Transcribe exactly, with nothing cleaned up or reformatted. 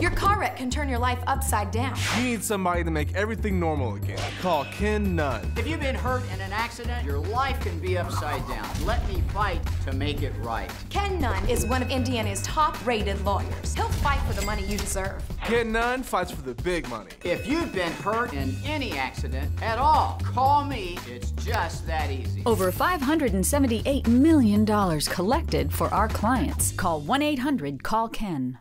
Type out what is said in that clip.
Your car wreck can turn your life upside down. You need somebody to make everything normal again. Call Ken Nunn. If you've been hurt in an accident, your life can be upside down. Let me fight to make it right. Ken Nunn is one of Indiana's top-rated lawyers. He'll fight for the money you deserve. Ken Nunn fights for the big money. If you've been hurt in any accident at all, call me. It's just that easy. Over five hundred seventy-eight million dollars collected for our clients. Call one eight hundred call Ken.